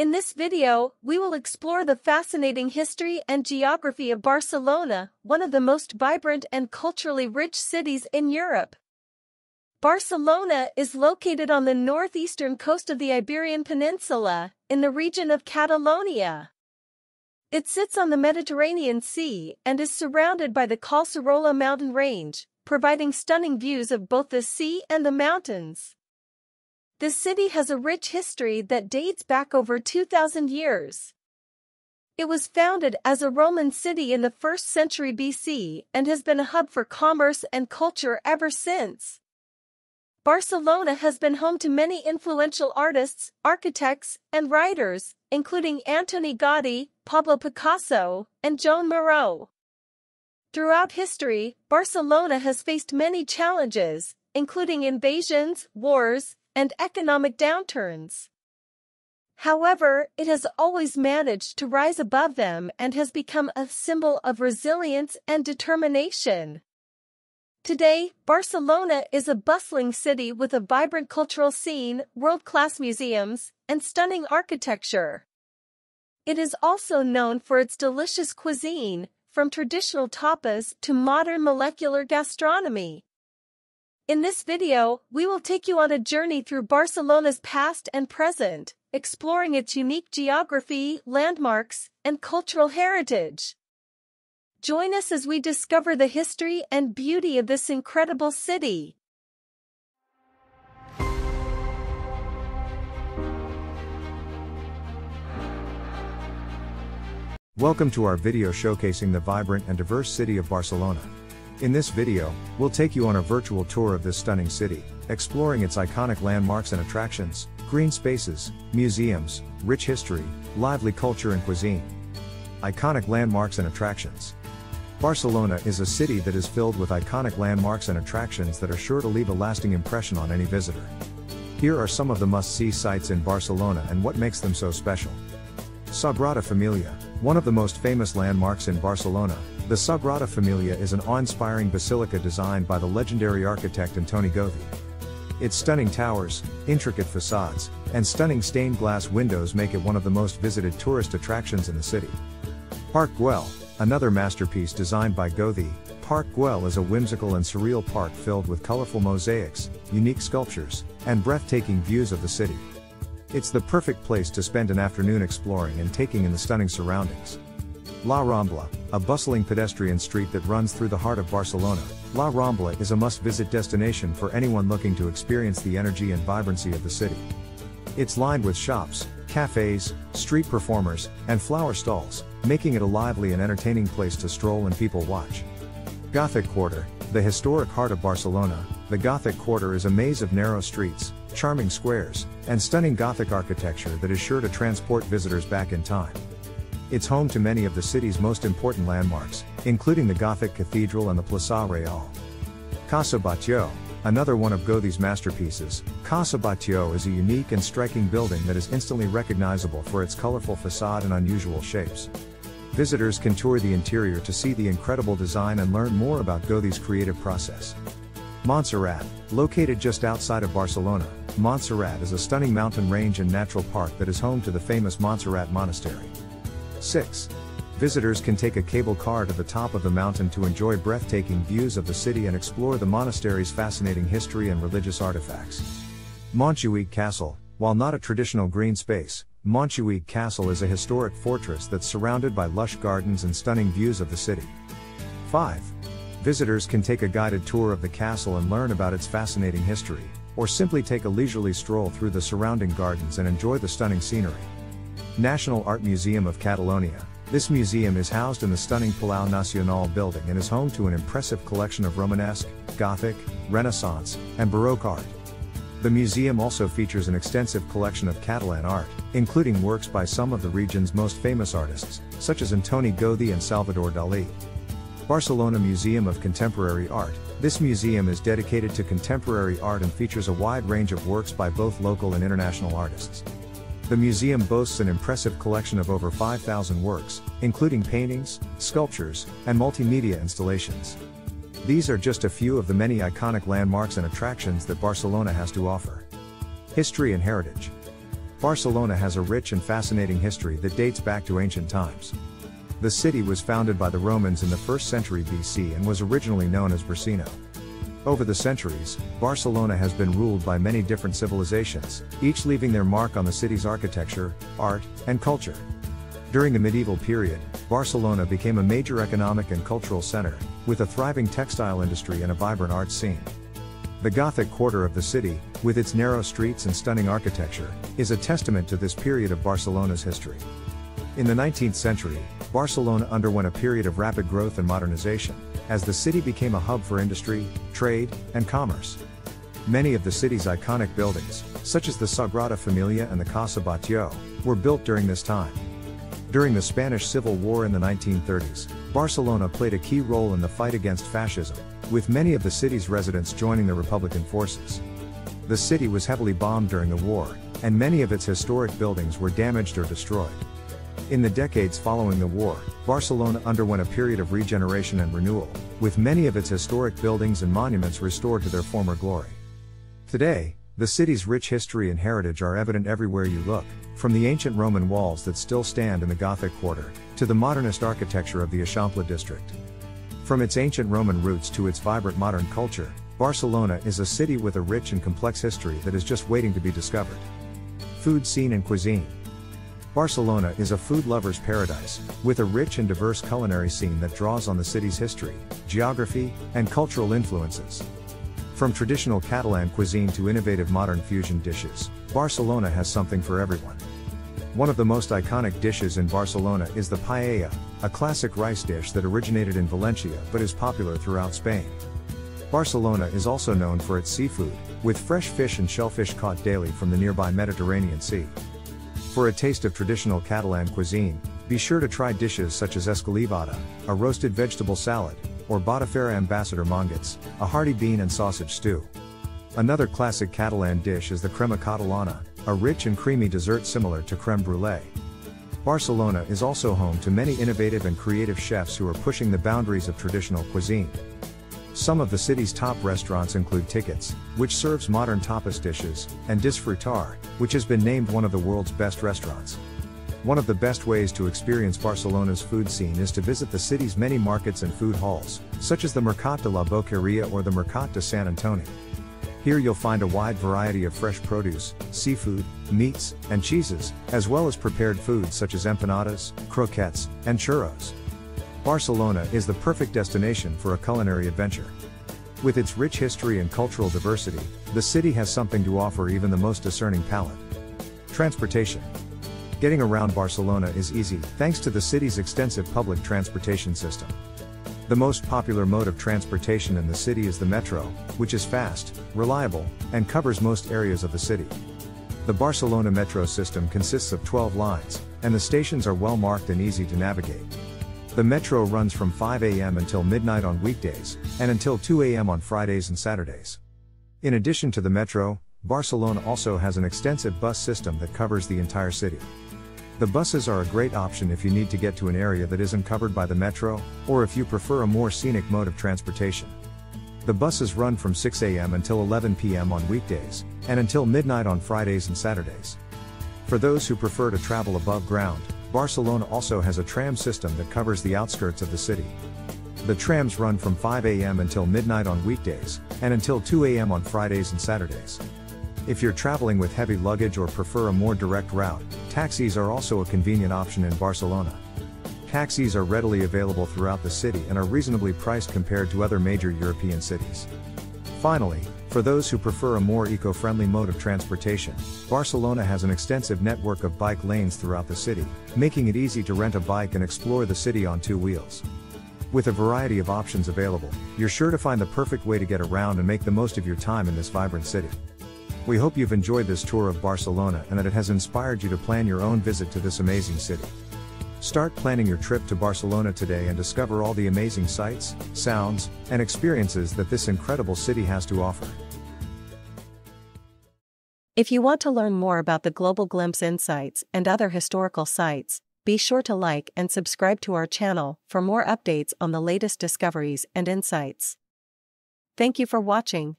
In this video, we will explore the fascinating history and geography of Barcelona, one of the most vibrant and culturally rich cities in Europe. Barcelona is located on the northeastern coast of the Iberian Peninsula, in the region of Catalonia. It sits on the Mediterranean Sea and is surrounded by the Calçarola mountain range, providing stunning views of both the sea and the mountains. The city has a rich history that dates back over 2,000 years. It was founded as a Roman city in the 1st century BC and has been a hub for commerce and culture ever since. Barcelona has been home to many influential artists, architects, and writers, including Antoni Gaudí, Pablo Picasso, and Joan Miró. Throughout history, Barcelona has faced many challenges, including invasions, wars, and economic downturns. However, it has always managed to rise above them and has become a symbol of resilience and determination. Today, Barcelona is a bustling city with a vibrant cultural scene, world-class museums, and stunning architecture. It is also known for its delicious cuisine, from traditional tapas to modern molecular gastronomy. In this video, we will take you on a journey through Barcelona's past and present, exploring its unique geography, landmarks, and cultural heritage. Join us as we discover the history and beauty of this incredible city. Welcome to our video showcasing the vibrant and diverse city of Barcelona. In this video, we'll take you on a virtual tour of this stunning city, exploring its iconic landmarks and attractions, green spaces, museums, rich history, lively culture and cuisine. Iconic landmarks and attractions. Barcelona is a city that is filled with iconic landmarks and attractions that are sure to leave a lasting impression on any visitor. Here are some of the must-see sites in Barcelona and what makes them so special. Sagrada Familia, one of the most famous landmarks in Barcelona. The Sagrada Familia is an awe-inspiring basilica designed by the legendary architect Antoni Gaudí. Its stunning towers, intricate facades, and stunning stained glass windows make it one of the most visited tourist attractions in the city. Park Güell, another masterpiece designed by Gaudí. Park Güell is a whimsical and surreal park filled with colorful mosaics, unique sculptures, and breathtaking views of the city. It's the perfect place to spend an afternoon exploring and taking in the stunning surroundings. La Rambla, a bustling pedestrian street that runs through the heart of Barcelona. La Rambla is a must-visit destination for anyone looking to experience the energy and vibrancy of the city. It's lined with shops, cafes, street performers, and flower stalls, making it a lively and entertaining place to stroll and people watch. Gothic Quarter, the historic heart of Barcelona. The Gothic Quarter is a maze of narrow streets, charming squares, and stunning Gothic architecture that is sure to transport visitors back in time. It's home to many of the city's most important landmarks, including the Gothic Cathedral and the Plaça Real. Casa Batlló, another one of Gaudí's masterpieces. Casa Batlló is a unique and striking building that is instantly recognizable for its colorful facade and unusual shapes. Visitors can tour the interior to see the incredible design and learn more about Gaudí's creative process. Montserrat, located just outside of Barcelona. Montserrat is a stunning mountain range and natural park that is home to the famous Montserrat Monastery. 6. Visitors can take a cable car to the top of the mountain to enjoy breathtaking views of the city and explore the monastery's fascinating history and religious artifacts. Montjuïc Castle, while not a traditional green space, Montjuïc Castle is a historic fortress that's surrounded by lush gardens and stunning views of the city. 5. Visitors can take a guided tour of the castle and learn about its fascinating history, or simply take a leisurely stroll through the surrounding gardens and enjoy the stunning scenery. National Art Museum of Catalonia. This museum is housed in the stunning Palau Nacional building and is home to an impressive collection of Romanesque, Gothic, Renaissance, and Baroque art. The museum also features an extensive collection of Catalan art, including works by some of the region's most famous artists, such as Antoni Gaudí and Salvador Dalí. Barcelona Museum of Contemporary Art. This museum is dedicated to contemporary art and features a wide range of works by both local and international artists. The museum boasts an impressive collection of over 5,000 works, including paintings, sculptures, and multimedia installations. These are just a few of the many iconic landmarks and attractions that Barcelona has to offer. History and heritage. Barcelona has a rich and fascinating history that dates back to ancient times. The city was founded by the Romans in the 1st century BC and was originally known as Barcino. Over the centuries, Barcelona has been ruled by many different civilizations, each leaving their mark on the city's architecture, art, and culture. During the medieval period, Barcelona became a major economic and cultural center, with a thriving textile industry and a vibrant art scene. The Gothic Quarter of the city, with its narrow streets and stunning architecture, is a testament to this period of Barcelona's history. In the 19th century, Barcelona underwent a period of rapid growth and modernization, as the city became a hub for industry, trade, and commerce. Many of the city's iconic buildings, such as the Sagrada Familia and the Casa Batlló, were built during this time. During the Spanish Civil War in the 1930s, Barcelona played a key role in the fight against fascism, with many of the city's residents joining the Republican forces. The city was heavily bombed during the war, and many of its historic buildings were damaged or destroyed. In the decades following the war, Barcelona underwent a period of regeneration and renewal, with many of its historic buildings and monuments restored to their former glory. Today, the city's rich history and heritage are evident everywhere you look, from the ancient Roman walls that still stand in the Gothic Quarter, to the modernist architecture of the Eixample district. From its ancient Roman roots to its vibrant modern culture, Barcelona is a city with a rich and complex history that is just waiting to be discovered. Food scene and cuisine. Barcelona is a food lover's paradise, with a rich and diverse culinary scene that draws on the city's history, geography, and cultural influences. From traditional Catalan cuisine to innovative modern fusion dishes, Barcelona has something for everyone. One of the most iconic dishes in Barcelona is the paella, a classic rice dish that originated in Valencia but is popular throughout Spain. Barcelona is also known for its seafood, with fresh fish and shellfish caught daily from the nearby Mediterranean Sea. For a taste of traditional Catalan cuisine, be sure to try dishes such as escalivada, a roasted vegetable salad, or botifarra amb pèsol mongets, a hearty bean and sausage stew. Another classic Catalan dish is the crema catalana, a rich and creamy dessert similar to crème brûlée. Barcelona is also home to many innovative and creative chefs who are pushing the boundaries of traditional cuisine. Some of the city's top restaurants include Tickets, which serves modern tapas dishes, and Disfrutar, which has been named one of the world's best restaurants. One of the best ways to experience Barcelona's food scene is to visit the city's many markets and food halls, such as the Mercat de la Boqueria or the Mercat de Sant Antoni. Here you'll find a wide variety of fresh produce, seafood, meats, and cheeses, as well as prepared foods such as empanadas, croquettes, and churros. Barcelona is the perfect destination for a culinary adventure. With its rich history and cultural diversity, the city has something to offer even the most discerning palate. Transportation. Getting around Barcelona is easy thanks to the city's extensive public transportation system. The most popular mode of transportation in the city is the metro, which is fast, reliable, and covers most areas of the city. The Barcelona metro system consists of 12 lines, and the stations are well marked and easy to navigate. The metro runs from 5 a.m. until midnight on weekdays, and until 2 a.m. on Fridays and Saturdays. In addition to the metro, Barcelona also has an extensive bus system that covers the entire city. The buses are a great option if you need to get to an area that isn't covered by the metro, or if you prefer a more scenic mode of transportation. The buses run from 6 a.m. until 11 p.m. on weekdays, and until midnight on Fridays and Saturdays. For those who prefer to travel above ground, Barcelona also has a tram system that covers the outskirts of the city. The trams run from 5 a.m. until midnight on weekdays, and until 2 a.m. on Fridays and Saturdays. If you're traveling with heavy luggage or prefer a more direct route, taxis are also a convenient option in Barcelona. Taxis are readily available throughout the city and are reasonably priced compared to other major European cities. Finally, for those who prefer a more eco-friendly mode of transportation, Barcelona has an extensive network of bike lanes throughout the city, making it easy to rent a bike and explore the city on two wheels. With a variety of options available, you're sure to find the perfect way to get around and make the most of your time in this vibrant city. We hope you've enjoyed this tour of Barcelona and that it has inspired you to plan your own visit to this amazing city. Start planning your trip to Barcelona today and discover all the amazing sights, sounds, and experiences that this incredible city has to offer. If you want to learn more about the Global Glimpse Insights and other historical sites, be sure to like and subscribe to our channel for more updates on the latest discoveries and insights. Thank you for watching.